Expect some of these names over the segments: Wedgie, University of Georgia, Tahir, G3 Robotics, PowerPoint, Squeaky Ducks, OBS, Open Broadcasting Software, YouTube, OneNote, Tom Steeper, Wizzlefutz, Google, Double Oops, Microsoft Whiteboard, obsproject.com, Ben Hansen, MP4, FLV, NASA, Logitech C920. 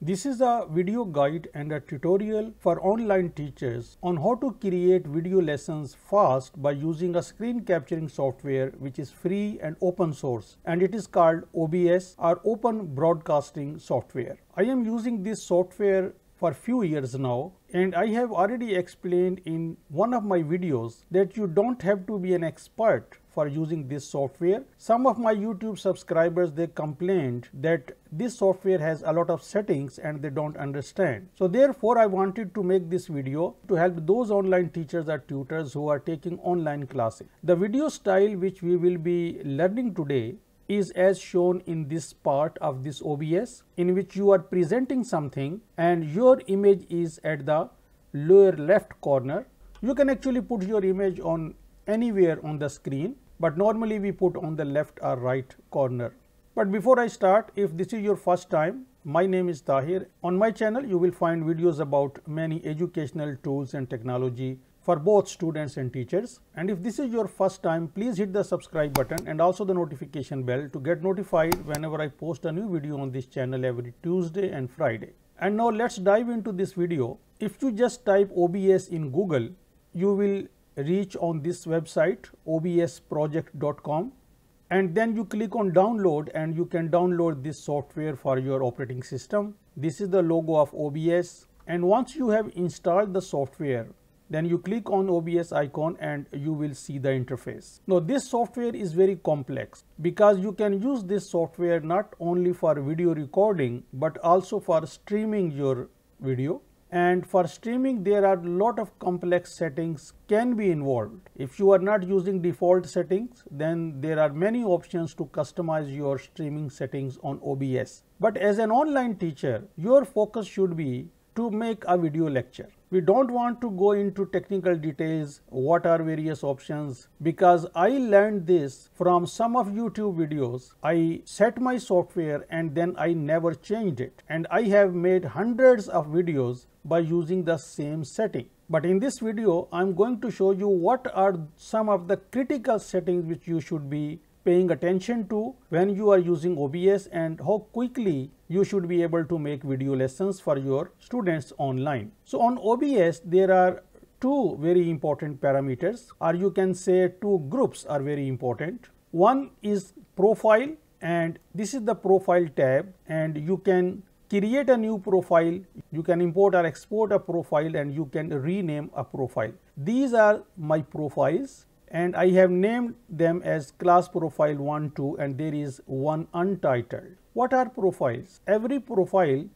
This is a video guide and a tutorial for online teachers on how to create video lessons fast by using a screen capturing software which is free and open source, and it is called OBS or Open Broadcasting Software. I am using this software for few years now, and I have already explained in one of my videos that you don't have to be an expert for using this software. Some of my YouTube subscribers, they complained that this software has a lot of settings and they don't understand. So therefore I wanted to make this video to help those online teachers or tutors who are taking online classes. The video style which we will be learning today is as shown in this part of this OBS, in which you are presenting something and your image is at the lower left corner. You can actually put your image on anywhere on the screen, but normally we put on the left or right corner. But before I start, if this is your first time, my name is Tahir. On my channel you will find videos about many educational tools and technology for both students and teachers. And if this is your first time, please hit the subscribe button and also the notification bell to get notified whenever I post a new video on this channel every Tuesday and Friday. And now let's dive into this video. If you just type OBS in Google, you will reach on this website obsproject.com, and then you click on download and you can download this software for your operating system. This is the logo of OBS, and once you have installed the software, then you click on OBS icon and you will see the interface. Now this software is very complex because you can use this software not only for video recording but also for streaming your video. And for streaming there are a lot of complex settings can be involved. If you are not using default settings, then there are many options to customize your streaming settings on OBS. But as an online teacher, your focus should be to make a video lecture. We don't want to go into technical details, what are various options, because I learned this from some of YouTube videos. I set my software and then I never changed it, and I have made hundreds of videos by using the same setting. But in this video, I'm going to show you what are some of the critical settings which you should be paying attention to when you are using OBS, and how quickly you should be able to make video lessons for your students online. So on OBS, there are two very important parameters, or you can say two groups are very important. One is profile, and this is the profile tab, and you can create a new profile, you can import or export a profile, and you can rename a profile. These are my profiles, and I have named them as class profile 1, 2, and there is one untitled. What are profiles? Every profile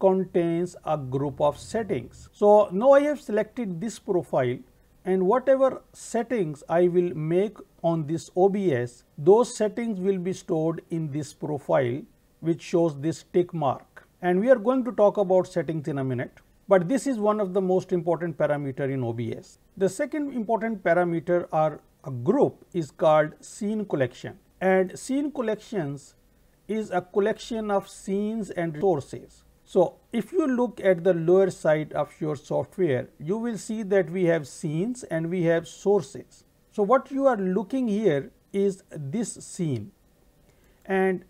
contains a group of settings. So now I have selected this profile, and whatever settings I will make on this OBS, those settings will be stored in this profile which shows this tick mark. And we are going to talk about settings in a minute. But this is one of the most important parameters in OBS. The second important parameter or a group is called scene collection. And scene collections is a collection of scenes and sources. So if you look at the lower side of your software, you will see that we have scenes and we have sources. So what you are looking here is this scene. And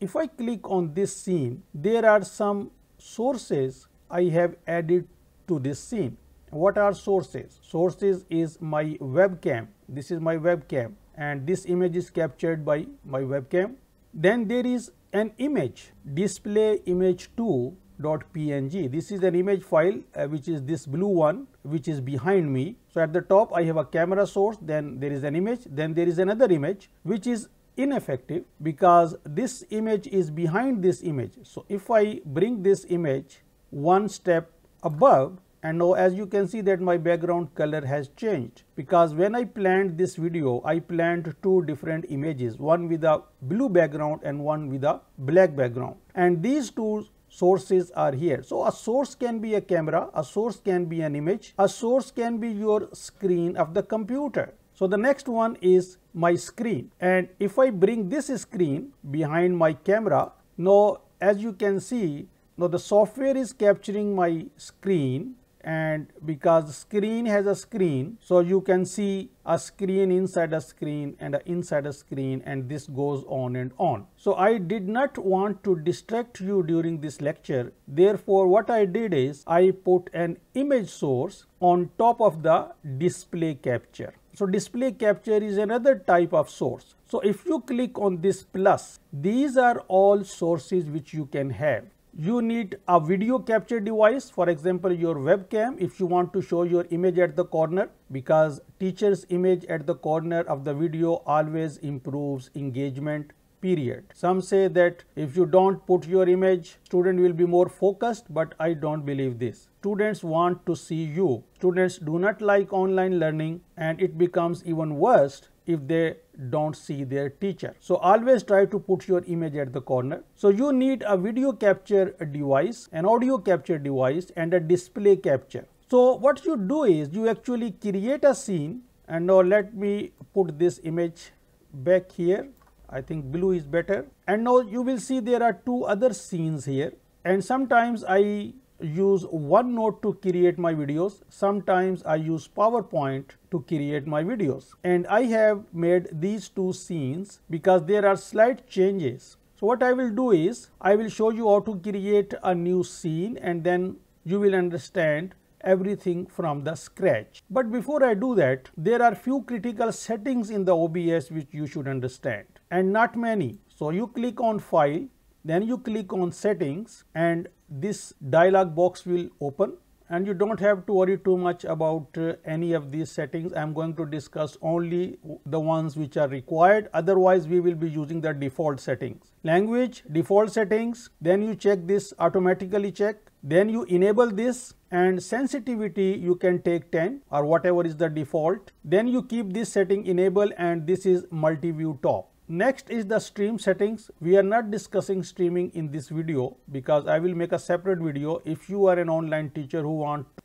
if I click on this scene, there are some sources I have added to this scene. What are sources? Sources is my webcam. This is my webcam, and this image is captured by my webcam. Then there is an image, display image2.png. This is an image file which is this blue one which is behind me. So at the top I have a camera source, then there is an image, then there is another image which is ineffective because this image is behind this image. So if I bring this image one step above, and now as you can see that my background color has changed, because when I planned this video, I planned two different images, one with a blue background and one with a black background, and these two sources are here. So a source can be a camera, a source can be an image, a source can be your screen of the computer. So the next one is my screen, and if I bring this screen behind my camera, now as you can see, now the software is capturing my screen and because screen has a screen, so you can see a screen inside a screen and inside a screen, and this goes on and on. So I did not want to distract you during this lecture. Therefore, what I did is I put an image source on top of the display capture. So display capture is another type of source. So if you click on this plus, these are all sources which you can have. You need a video capture device, for example your webcam, if you want to show your image at the corner, because teacher's image at the corner of the video always improves engagement, period. Some say that if you don't put your image, student will be more focused, but I don't believe this. Students want to see you. Students do not like online learning, and it becomes even worse if they don't see their teacher. So always try to put your image at the corner. So you need a video capture device, an audio capture device, and a display capture. So what you do is you actually create a scene, and now let me put this image back here. I think blue is better. And now you will see there are two other scenes here, and sometimes I use OneNote to create my videos. Sometimes I use PowerPoint to create my videos, and I have made these two scenes because there are slight changes. So what I will do is I will show you how to create a new scene, and then you will understand everything from the scratch. But before I do that, there are few critical settings in the OBS which you should understand, and not many. So you click on File, then you click on Settings, and this dialog box will open, and you don't have to worry too much about any of these settings. I am going to discuss only the ones which are required, otherwise we will be using the default settings. Language, default settings, then you check this, automatically check, then you enable this, and sensitivity you can take 10 or whatever is the default, then you keep this setting enable, and this is multi-view top. Next is the stream settings. We are not discussing streaming in this video because I will make a separate video. If you are an online teacher who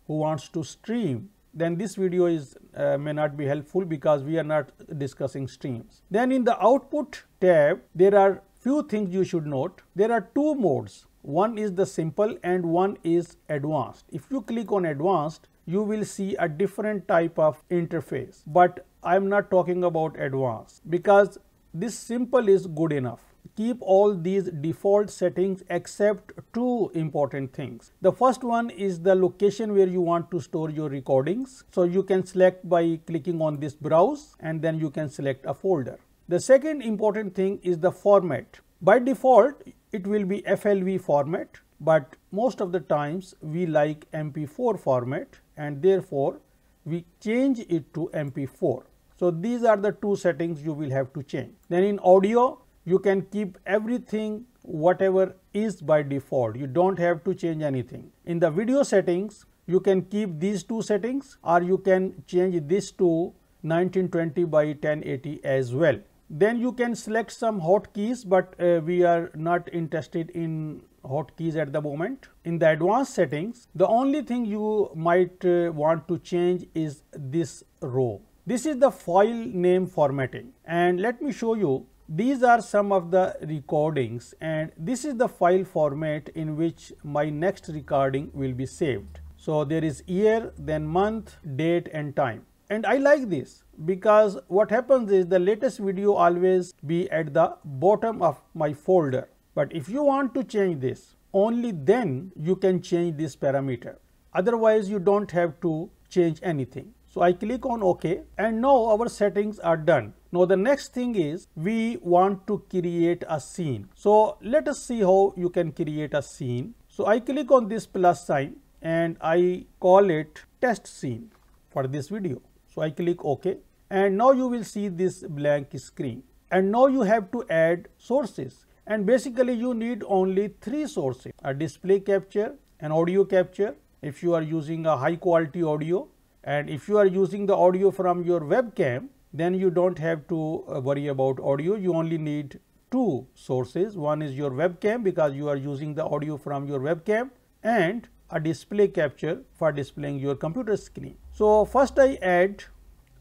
wants to stream, then this video is may not be helpful because we are not discussing streams. Then in the output tab, there are few things you should note. There are two modes. One is the simple and one is advanced. If you click on advanced, you will see a different type of interface, but I am not talking about advanced because this simple is good enough. Keep all these default settings except two important things. The first one is the location where you want to store your recordings. So you can select by clicking on this browse, and then you can select a folder. The second important thing is the format. By default, it will be FLV format, but most of the times we like MP4 format, and therefore we change it to MP4. So these are the two settings you will have to change. Then in audio, you can keep everything whatever is by default. You don't have to change anything. In the video settings, you can keep these two settings, or you can change this to 1920 by 1080 as well. Then you can select some hotkeys, but we are not interested in hotkeys at the moment. In the advanced settings, the only thing you might want to change is this row. This is the file name formatting, and let me show you. These are some of the recordings, and this is the file format in which my next recording will be saved. So there is year, then month, date and time. And I like this because what happens is the latest video always be at the bottom of my folder. But if you want to change this, only then you can change this parameter. Otherwise you don't have to change anything. So I click on OK, and now our settings are done. Now the next thing is we want to create a scene. So let us see how you can create a scene. So I click on this plus sign, and I call it test scene for this video. So I click OK, and now you will see this blank screen, and now you have to add sources, and basically you need only three sources: a display capture, an audio capture if you are using a high quality audio. And if you are using the audio from your webcam, then you don't have to worry about audio. You only need two sources. One is your webcam because you are using the audio from your webcam, and a display capture for displaying your computer screen. So first I add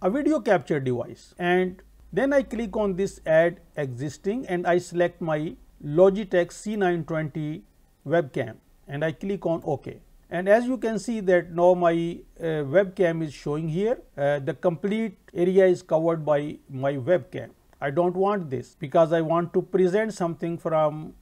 a video capture device, and then I click on this add existing, and I select my Logitech C920 webcam, and I click on OK. And as you can see that now my webcam is showing here. The complete area is covered by my webcam. I don't want this because I want to present something from,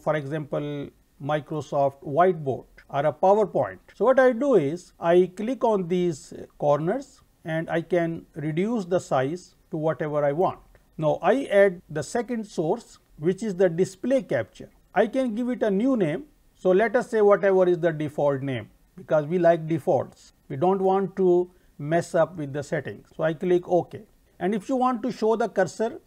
for example, Microsoft Whiteboard or a PowerPoint. So what I do is I click on these corners and I can reduce the size to whatever I want. Now I add the second source, which is the display capture. I can give it a new name. So let us say whatever is the default name, because we like defaults. We don't want to mess up with the settings. So I click OK. And if you want to show the cursor,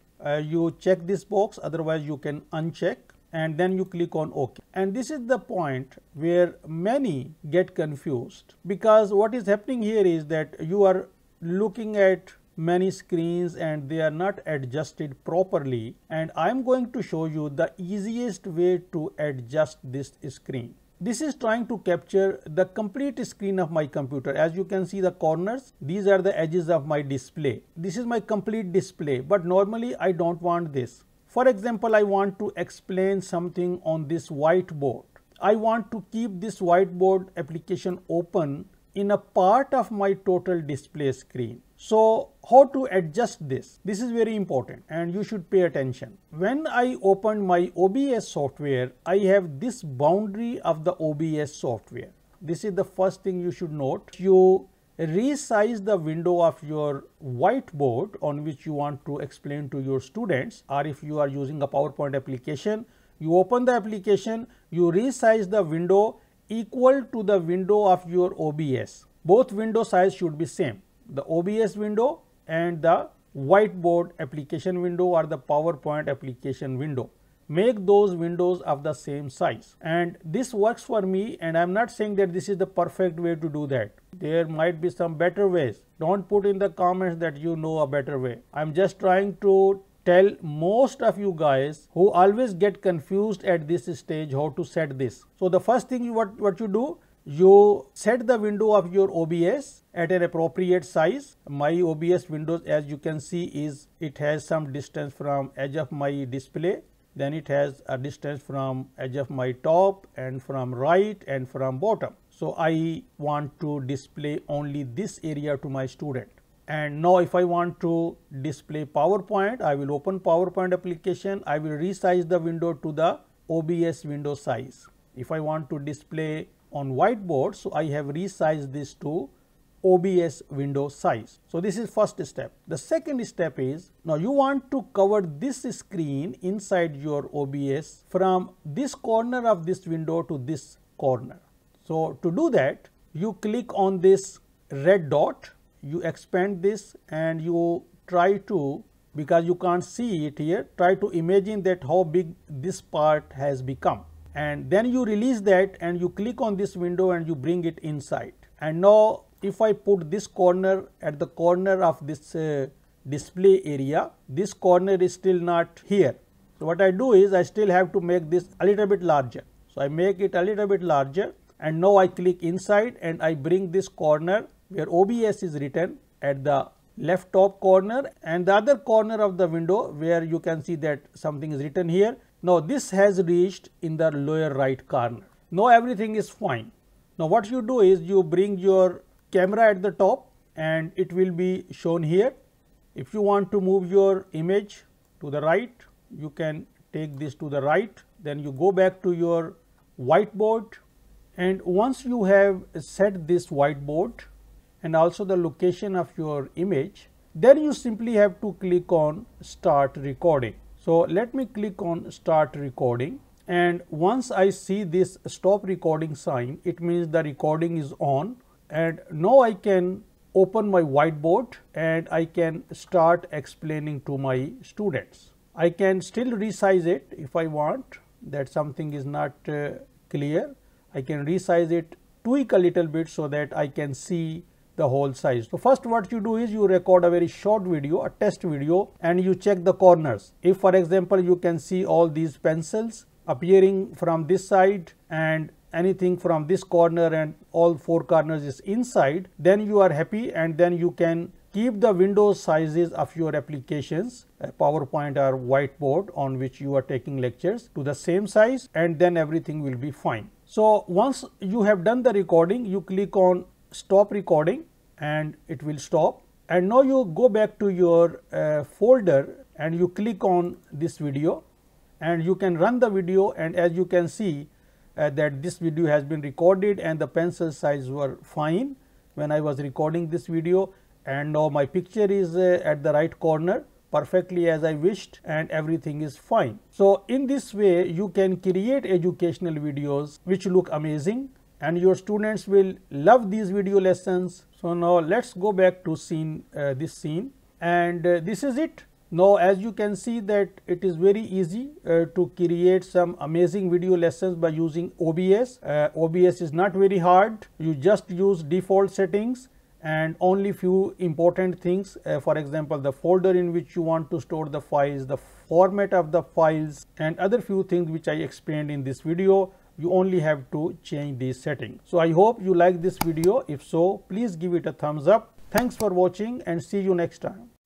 you check this box, otherwise you can uncheck and then you click on OK. And this is the point where many get confused, because what is happening here is that you are looking at many screens and they are not adjusted properly, and I'm going to show you the easiest way to adjust this screen. This is trying to capture the complete screen of my computer. As you can see the corners, these are the edges of my display. This is my complete display, but normally I don't want this. For example, I want to explain something on this whiteboard. I want to keep this whiteboard application open in a part of my total display screen. So how to adjust this? This is very important and you should pay attention. When I opened my OBS software, I have this boundary of the OBS software. This is the first thing you should note. You resize the window of your whiteboard on which you want to explain to your students, or if you are using a PowerPoint application, you open the application, you resize the window equal to the window of your OBS. Both window size should be same. The OBS window and the whiteboard application window or the PowerPoint application window. Make those windows of the same size. And this works for me, and I'm not saying that this is the perfect way to do that. There might be some better ways. Don't put in the comments that you know a better way. I'm just trying to tell most of you guys who always get confused at this stage how to set this. So the first thing what you do, you set the window of your OBS at an appropriate size. My OBS windows, as you can see, is it has some distance from edge of my display. Then it has a distance from edge of my top and from right and from bottom. So I want to display only this area to my student. And now if I want to display PowerPoint, I will open PowerPoint application. I will resize the window to the OBS window size. If I want to display on whiteboard, so I have resized this to OBS window size. So this is first step. The second step is, now you want to cover this screen inside your OBS from this corner of this window to this corner. So to do that, you click on this red dot, you expand this and you try to, because you can't see it here, try to imagine that how big this part has become. And then you release that and you click on this window and you bring it inside. And now if I put this corner at the corner of this display area, this corner is still not here. So what I do is I still have to make this a little bit larger. So I make it a little bit larger, and now I click inside and I bring this corner where OBS is written at the left top corner, and the other corner of the window where you can see that something is written here. Now this has reached in the lower right corner. Now everything is fine. Now what you do is you bring your camera at the top and it will be shown here. If you want to move your image to the right, you can take this to the right. Then you go back to your whiteboard, and once you have set this whiteboard and also the location of your image, then you simply have to click on Start Recording. So let me click on Start Recording, and once I see this Stop Recording sign, it means the recording is on. And now I can open my whiteboard and I can start explaining to my students. I can still resize it if I want, that something is not clear. I can resize it, tweak a little bit so that I can see the whole size. So first what you do is you record a very short video, a test video, and you check the corners. If for example you can see all these pencils appearing from this side and anything from this corner and all four corners is inside, then you are happy, and then you can keep the window sizes of your applications, PowerPoint or whiteboard on which you are taking lectures, to the same size, and then everything will be fine. So once you have done the recording, you click on stop recording and it will stop. And now you go back to your folder and you click on this video and you can run the video, and as you can see that this video has been recorded and the pencil size were fine when I was recording this video, and now my picture is at the right corner perfectly as I wished and everything is fine. So in this way you can create educational videos which look amazing and your students will love these video lessons. So now let's go back to scene, this scene, and this is it. Now as you can see that it is very easy to create some amazing video lessons by using OBS. OBS is not very hard. You just use default settings and only few important things, for example the folder in which you want to store the files, the format of the files and other few things which I explained in this video. You only have to change these settings. So I hope you like this video. If so, please give it a thumbs up. Thanks for watching and see you next time.